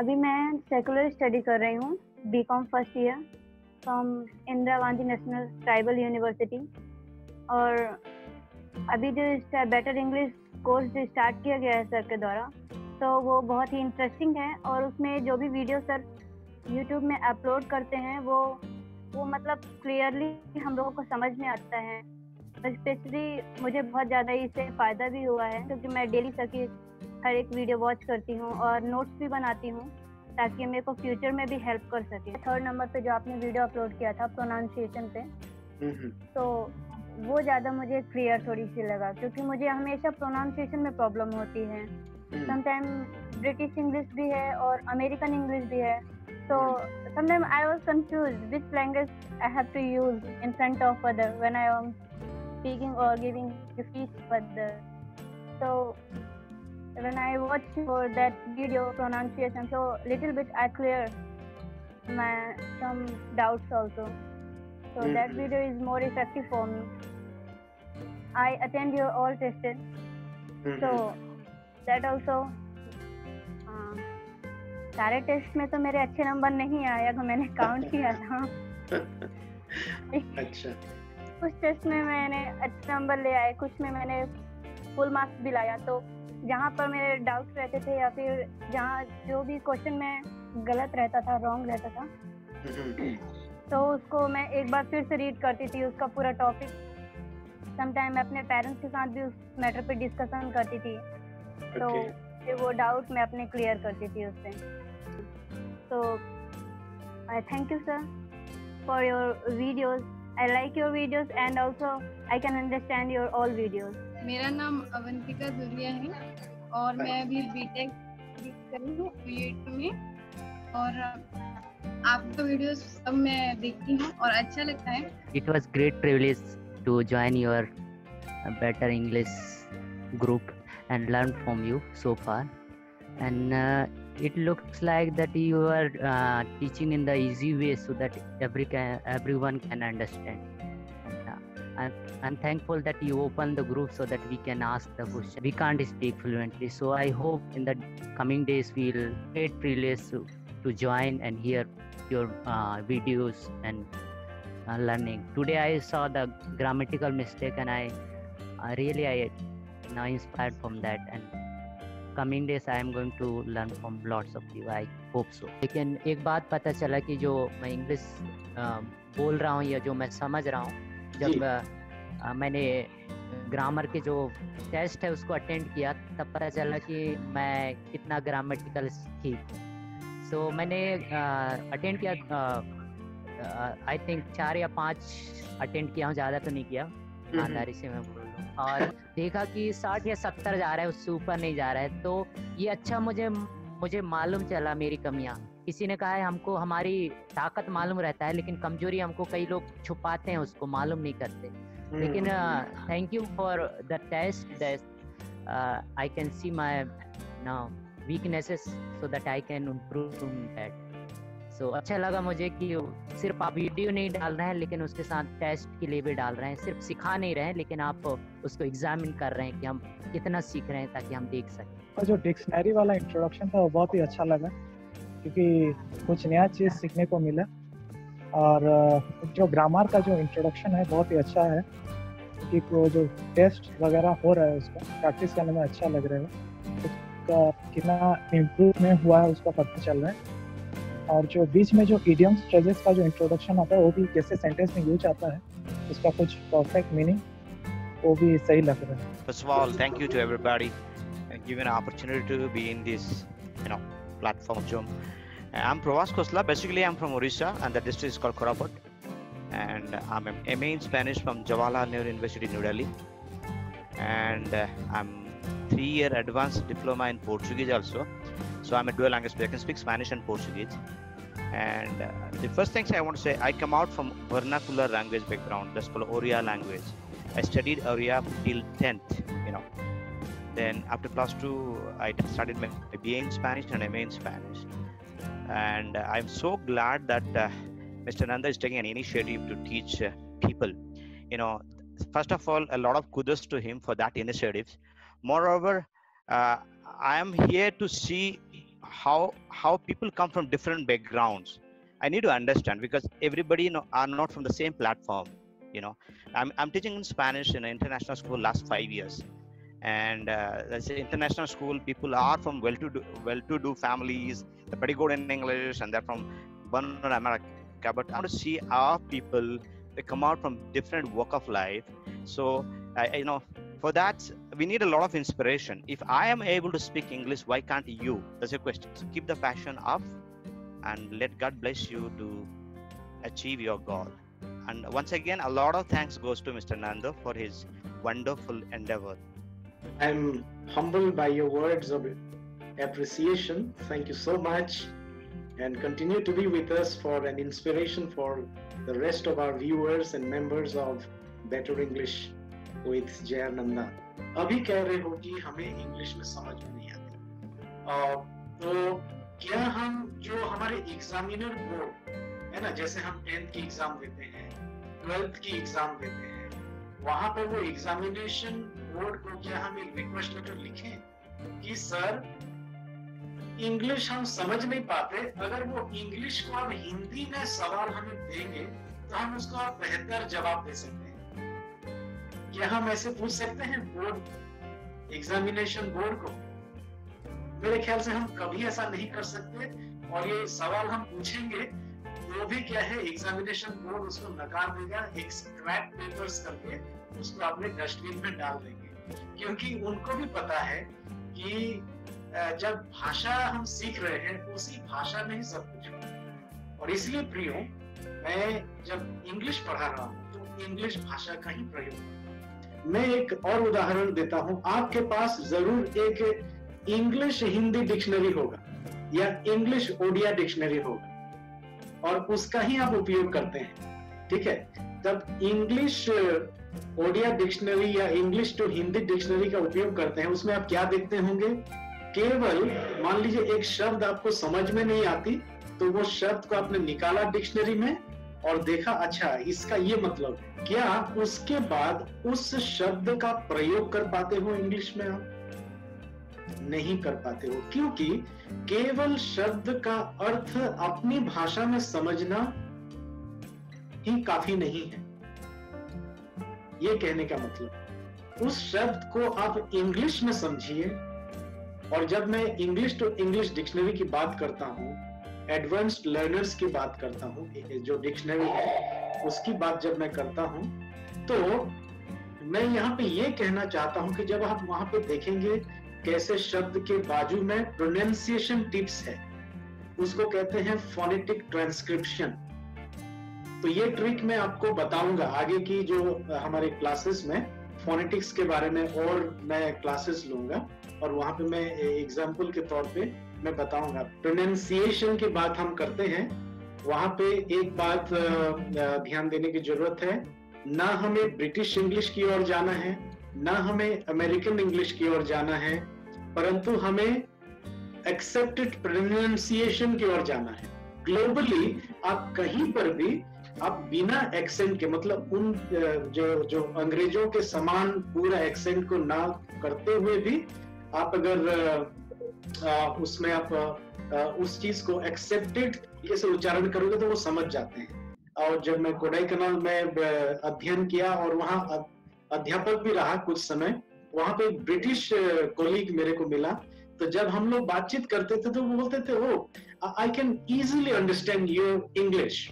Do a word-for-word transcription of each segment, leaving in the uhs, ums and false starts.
अभी मैं secular study कर रही हूँ, B com first year from Indira Gandhi national tribal university. और अभी जो बेटर इंग्लिश कोर्स जो स्टार्ट किया गया है सर के द्वारा, तो वो बहुत ही इंटरेस्टिंग है। और उसमें जो भी वीडियो सर यूट्यूब में अपलोड करते हैं वो वो मतलब क्लियरली हम लोगों को समझ में आता है। स्पेशली मुझे बहुत ज़्यादा इससे फ़ायदा भी हुआ है, क्योंकि मैं डेली सर की हर एक वीडियो वॉच करती हूँ और नोट्स भी बनाती हूँ, ताकि मेरे को फ्यूचर में भी हेल्प कर सके। थर्ड नंबर पे जो आपने वीडियो अपलोड किया था प्रोनाउंसिएशन पे, तो वो ज़्यादा मुझे क्लियर थोड़ी सी लगा, क्योंकि मुझे हमेशा प्रोनाउंसिएशन में प्रॉब्लम होती है। समटाइम ब्रिटिश इंग्लिश भी है और अमेरिकन इंग्लिश भी है, तो sometime I was confuse which language I have to use in front of other when I am speaking और गिविंग स्पीच अदर। तो when I watched for that video pronunciation, so little bit I cleared my some doubts also. So mm-hmm. that video is more effective for me. I attend your all tested. Mm-hmm. So that also. Uh, सारे test में तो मेरे अच्छे number नहीं आया, तो मैंने count किया था। अच्छा। कुछ टेस्ट में मैंने अच्छे नंबर ले आए, कुछ में मैंने फुल मार्क्स भी लाया। तो जहाँ पर मेरे डाउट्स रहते थे या फिर जहाँ जो भी क्वेश्चन में गलत रहता था, रॉन्ग रहता था, तो उसको मैं एक बार फिर से रीड करती थी उसका पूरा टॉपिक। समटाइम मैं अपने पेरेंट्स के साथ भी उस मैटर पे डिस्कशन करती थी, तो फिर वो डाउट मैं अपने क्लियर करती थी उससे। तो I thank you sir for your videos, I like your videos and also I can understand your all videos. मेरा नाम अवंतिका दुनिया है और मैं अभी बीटेक कर रही हूँ बीएड में, और आपका वीडियो सब मैं देखती हूँ और अच्छा लगता है। It was great privilege to join your better English group and learn from you so far, and it looks like that you are teaching in the easy way so that every everyone can understand. I'm thankful that you opened the group so that we can ask the question. We can't speak fluently, so I hope in the coming days we'll get privilege to join and hear your uh, videos and uh, learning. Today I saw the grammatical mistake and I uh, really I now inspired from that. And coming days I am going to learn from lots of you. I hope so. लेकिन एक बात पता चला कि जो मैं English uh, बोल रहा हूँ या जो मैं समझ रहा हूँ, जब आ, मैंने ग्रामर के जो टेस्ट है उसको अटेंड किया, तब पता चला कि मैं कितना ग्रामेटिकल ठीक हूँ। सो so, मैंने अटेंड किया, आई थिंक चार या पांच अटेंड किया हूँ, ज़्यादा तो नहीं किया, ईमानदारी से मैं बोल रहा हूँ। और देखा कि साठ या सत्तर जा रहा है, उससे ऊपर नहीं जा रहा है। तो ये अच्छा मुझे मुझे मालूम चला मेरी कमियाँ। किसी ने कहा है हमको हमारी ताकत मालूम रहता है, लेकिन कमजोरी हमको कई लोग छुपाते हैं, उसको मालूम नहीं करते। लेकिन thank you for the test that I can see my now weaknesses so that I can improve on that. सो अच्छा लगा मुझे कि सिर्फ आप वीडियो नहीं डाल रहे हैं, लेकिन उसके साथ टेस्ट के लिए भी डाल रहे हैं। सिर्फ सिखा नहीं रहे हैं, लेकिन आप उसको एग्जामिन कर रहे हैं कि हम कितना सीख रहे हैं, ताकि हम देख सकें। और जो डिक्शनरी वाला इंट्रोडक्शन था वो बहुत ही अच्छा लगा, क्योंकि कुछ नया चीज़ सीखने को मिला। और जो ग्रामर का जो इंट्रोडक्शन है बहुत ही अच्छा है, कि वो जो टेस्ट वगैरह हो रहा है उसका प्रैक्टिस करने में अच्छा लग रहा है, उसका कितना इम्प्रूव में हुआ है उसका पता चल रहा है। और जो बीच में जो इडियम्स फ्रेजेस का जो इंट्रोडक्शन आता है, वो भी कैसे सेंटेंस में यूज आता है, उसका कुछ परफेक्ट मीनिंग, वो भी सही लग रहा है। First of all thank you to everybody given opportunity to be in this you know platform Zoom. I'm Pravas Kosla. Basically, I'm from Odisha, and the district is called Koraput. And I'm an M A in Spanish from Jawala Nehru University, New Delhi. And uh, I'm three-year advanced diploma in Portuguese also. So I'm a dual language speaker. I can speak Spanish and Portuguese. And uh, the first things I want to say, I come out from vernacular language background. That's called Oriya language. I studied Oriya till tenth. You know. Then after class two, I started my B A in Spanish and M A in Spanish. And uh, I'm so glad that uh, Mister Nanda is taking an initiative to teach uh, people. You know, first of all, a lot of kudos to him for that initiative. Moreover, uh, I am here to see how how people come from different backgrounds. I need to understand, because everybody, you know, are not from the same platform. You know, I'm I'm teaching in Spanish in an international school last five years, and uh, that's an international school. People are from well-to-do well-to-do families. They're pretty good in English, and they're from born in America. But I want to see our people. They come out from different walk of life. So uh, you know, for that we need a lot of inspiration. If I am able to speak English, why can't you? That's a question. So keep the passion up, and let God bless you to achieve your goal. And once again, a lot of thanks goes to Mister Nanda for his wonderful endeavor. I'm humbled by your words of appreciation. Thank you so much, and continue to be with us for an inspiration for the rest of our viewers and members of Better English with J R. Nanda. अभी कह रहे हो कि हमें English में समझ में नहीं आती, तो क्या हम जो हमारे एग्जामिनर बोर्ड है ना, जैसे हम टेंथ की एग्जाम देते हैं, ट्वेल्थ की एग्जाम देते हैं, वहां पर वो एग्जामिनेशन बोर्ड को क्या हम एक रिक्वेस्ट लेटर लिखें कि सर इंग्लिश हम समझ नहीं पाते, अगर वो इंग्लिश को आप हिंदी में सवाल हमें देंगे तो हम उसका बेहतर जवाब दे सकते हैं? क्या हम ऐसे पूछ सकते हैं बोर्ड, एग्जामिनेशन बोर्ड को? मेरे ख्याल से हम कभी ऐसा नहीं कर सकते, और ये सवाल हम पूछेंगे वो भी क्या है, एग्जामिनेशन बोर्ड उसको नकार देगा, एक स्क्रैप पेपर्स करके उसको अपने डस्टबिन में डाल देंगे, क्योंकि उनको भी पता है कि जब भाषा हम सीख रहे हैं उसी भाषा में ही सब कुछ है। और इसलिए प्रियो, मैं जब इंग्लिश पढ़ा रहा हूँ तो इंग्लिश भाषा का ही प्रयोग। मैं एक और उदाहरण देता हूँ, आपके पास जरूर एक इंग्लिश हिंदी डिक्शनरी होगा या इंग्लिश ओडिया डिक्शनरी होगा, और उसका ही आप उपयोग करते हैं, ठीक है? तब इंग्लिश ओडिया डिक्शनरी या इंग्लिश टू हिंदी डिक्शनरी का उपयोग करते हैं, उसमें आप क्या देखते होंगे, केवल मान लीजिए एक शब्द आपको समझ में नहीं आती, तो वो शब्द को आपने निकाला डिक्शनरी में और देखा, अच्छा इसका ये मतलब, क्या उसके बाद उस शब्द का प्रयोग कर पाते हो इंग्लिश में? आप नहीं कर पाते हो, क्योंकि केवल शब्द का अर्थ अपनी भाषा में समझना ही काफी नहीं है। ये कहने का मतलब, उस शब्द को आप इंग्लिश में समझिए। और जब मैं इंग्लिश टू इंग्लिश डिक्शनरी की बात करता हूँ, एडवांस्ड लर्नर्स की बात करता हूँ, जो डिक्शनरी है उसकी बात जब मैं करता हूँ, तो मैं यहाँ पे ये कहना चाहता हूँ कि जब आप वहां पे देखेंगे कैसे शब्द के बाजू में प्रोनाउंसिएशन टिप्स है, उसको कहते हैं फोनेटिक ट्रांसक्रिप्शन। तो ये ट्रिक मैं आपको बताऊंगा आगे की जो हमारे क्लासेस में, फोनेटिक्स के बारे में और मैं क्लासेस लूंगा, और वहां पे मैं एग्जाम्पल के तौर पे मैं बताऊंगा। प्रोनाउंसिएशन की बात हम करते हैं, वहां पे एक बात ध्यान देने की जरूरत है, ना हमें ब्रिटिश इंग्लिश की ओर जाना है, ना हमें अमेरिकन इंग्लिश की ओर जाना है, परंतु हमें एक्सेप्टेड प्रोनाउंसिएशन की ओर जाना है। ग्लोबली आप कहीं पर भी आप बिना एक्सेंट के, मतलब उन जो जो अंग्रेजों के समान पूरा एक्सेंट को ना करते हुए भी, आप अगर आ, उसमें आप आ, उस चीज को एक्सेप्टेड तरीके से उच्चारण करोगे तो वो समझ जाते हैं। और जब मैं कोडाई कनाल में अध्ययन किया और वहाँ अध्यापक भी रहा कुछ समय, वहां पे एक ब्रिटिश कोलीग मेरे को मिला, तो जब हम लोग बातचीत करते थे तो वो बोलते थे, oh I can easily understand your English,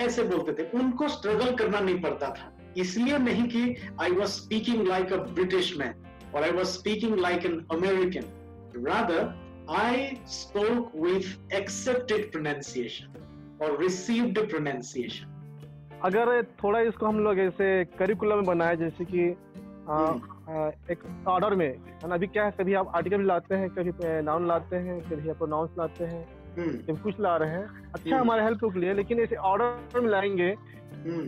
ऐसे बोलते थे। उनको स्ट्रगल करना नहीं पड़ता था, इसलिए नहीं कि I was speaking like a British man और I was speaking like an American, rather I spoke with accepted pronunciation और रिसीव्ड प्रोनाउंसिएशन। अगर थोड़ा इसको हम लोग ऐसे करिकुलम में बनाए, जैसे कि आ, आ, एक ऑर्डर में है ना, अभी क्या है, कभी आप आर्टिकल लाते हैं, कभी नाउन लाते हैं, कभी आप प्रोनाउंस लाते हैं, कभी कुछ ला रहे हैं, अच्छा हमारे हेल्प के लिए, लेकिन ऐसे ऑर्डर में लाएंगे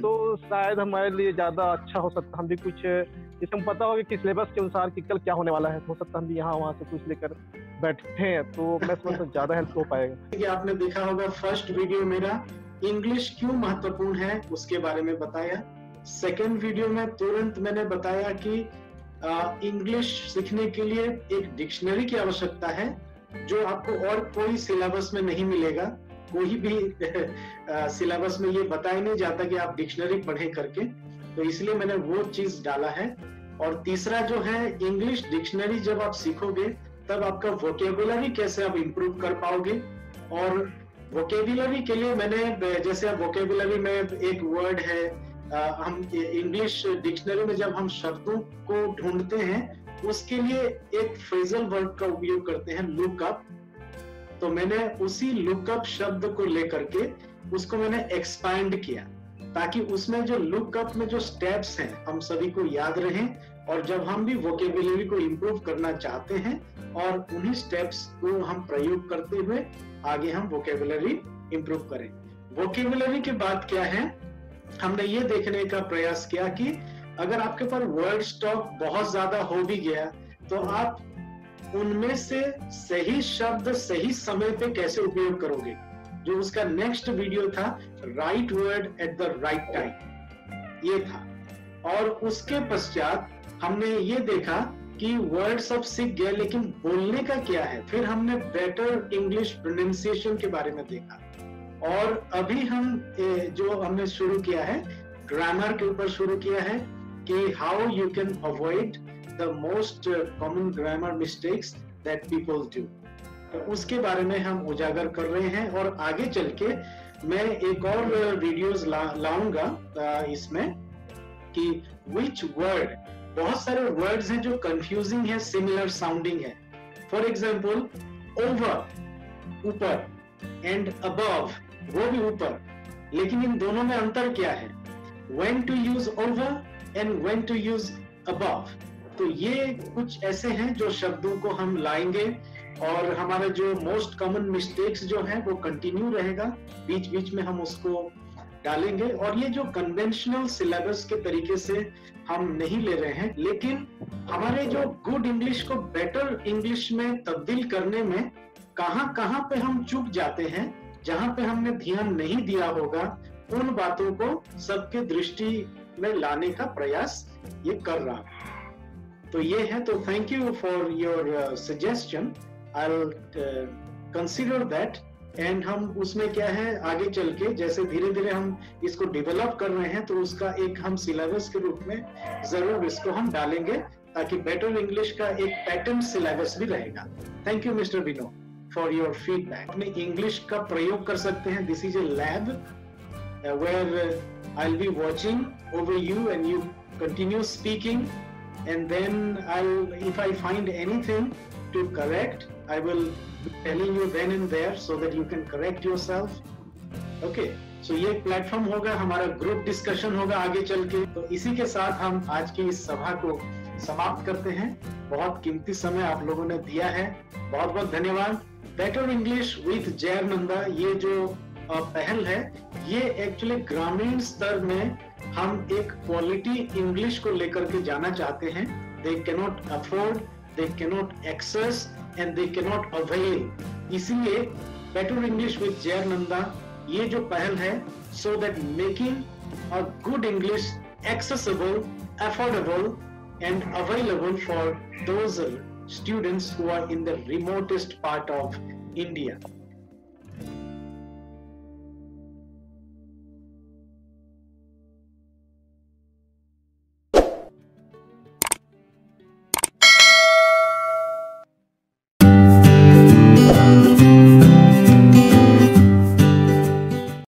तो शायद हमारे लिए ज़्यादा अच्छा हो सकता, हम भी कुछ जिससे हम पता होगा कि सिलेबस के अनुसार कि कल क्या होने वाला है, हो सकता हम भी यहाँ वहाँ से कुछ लेकर बैठे हैं, तो मैं समझता ज़्यादा हेल्प हो पाएगा। आपने देखा होगा फर्स्ट वीडियो मेरा इंग्लिश क्यों महत्वपूर्ण है उसके बारे में बताया, सेकेंड वीडियो में तुरंत मैंने बताया कि इंग्लिश सीखने के लिए एक डिक्शनरी की आवश्यकता है, जो आपको और कोई सिलेबस में नहीं मिलेगा, कोई भी सिलेबस में ये बताया नहीं जाता कि आप डिक्शनरी पढ़े करके, तो इसलिए मैंने वो चीज डाला है। और तीसरा जो है, इंग्लिश डिक्शनरी जब आप सीखोगे तब आपका वोकेबुलरी कैसे आप इम्प्रूव कर पाओगे। और वोकेबुलरी के लिए मैंने, जैसे आप वोकेबुलरी में एक वर्ड है, हम इंग्लिश डिक्शनरी में जब हम शब्दों को ढूंढते हैं उसके लिए एक फ्रेजल वर्ड का उपयोग करते हैं, लुकअप। तो मैंने उसी लुकअप शब्द को लेकर के उसको मैंने एक्सपैंड किया ताकि उसमें जो लुकअप में जो स्टेप्स हैं हम सभी को याद रहें, और जब हम भी वोकेबुलरी को इम्प्रूव करना चाहते हैं और उन्हीं स्टेप्स को हम प्रयोग करते हुए आगे हम वोकेबुलरी इम्प्रूव करें। वोकेबुलरी की बात क्या है, हमने ये देखने का प्रयास किया कि अगर आपके पास वर्ड स्टॉक बहुत ज्यादा हो भी गया तो आप उनमें से सही शब्द सही समय पे कैसे उपयोग करोगे, जो उसका नेक्स्ट वीडियो था, right word at the right time, ये था। और उसके पश्चात हमने ये देखा कि वर्ड सब सीख गए लेकिन बोलने का क्या है, फिर हमने बेटर इंग्लिश प्रोनाउंसिएशन के बारे में देखा। और अभी हम जो हमने शुरू किया है ग्रामर के ऊपर शुरू किया है कि how you can avoid the most common grammar mistakes that people do, उसके बारे में हम उजागर कर रहे हैं। और आगे चल के मैं एक और वीडियोस ला, लाऊंगा इसमें कि विच वर्ड, बहुत सारे वर्ड्स हैं जो कंफ्यूजिंग है, सिमिलर साउंडिंग है। फॉर एग्जांपल ओवर ऊपर, एंड अबव वो भी ऊपर, लेकिन इन दोनों में अंतर क्या है, when to use over and when to use above. तो ये कुछ ऐसे हैं जो शब्दों को हम लाएंगे, और हमारा जो मोस्ट कॉमन मिस्टेक्स जो है वो कंटिन्यू रहेगा, बीच बीच में हम उसको डालेंगे। और ये जो कन्वेंशनल सिलेबस के तरीके से हम नहीं ले रहे हैं, लेकिन हमारे जो गुड इंग्लिश को बेटर इंग्लिश में तब्दील करने में कहाँ कहाँ पे हम चूक जाते हैं, जहाँ पे हमने ध्यान नहीं दिया होगा, उन बातों को सबके दृष्टि में लाने का प्रयास ये कर रहा है। तो ये है, तो thank you for your suggestion, I'll uh, consider that। and हम उसमें क्या है आगे चल के, जैसे धीरे धीरे हम इसको डेवलप कर रहे हैं तो उसका एक हम सिलेबस के रूप में जरूर इसको हम डालेंगे ताकि बेटर इंग्लिश का एक पैटर्न सिलेबस भी रहेगा। Thank you mister Bino for your feedback. अपने इंग्लिश का प्रयोग कर सकते हैं। This is a lab where I will be watching over you and you continue speaking and then I if I find anything to correct, I will be telling you then and there so that you can correct yourself. Okay, so ये platform होगा, हमारा group discussion होगा आगे चल के। तो इसी के साथ हम आज की इस सभा को समाप्त करते हैं। बहुत कीमती समय आप लोगों ने दिया है, बहुत बहुत धन्यवाद। Better English with J R Nanda, ये जो पहल है ये एक्चुअली ग्रामीण स्तर में हम एक क्वालिटी इंग्लिश को लेकर के जाना चाहते हैं। They cannot afford, they cannot access and they cannot avail, इसीलिए better English with J R Nanda ये जो पहल है, so that making a good English accessible, affordable and available for those students who are in the remotest part of India।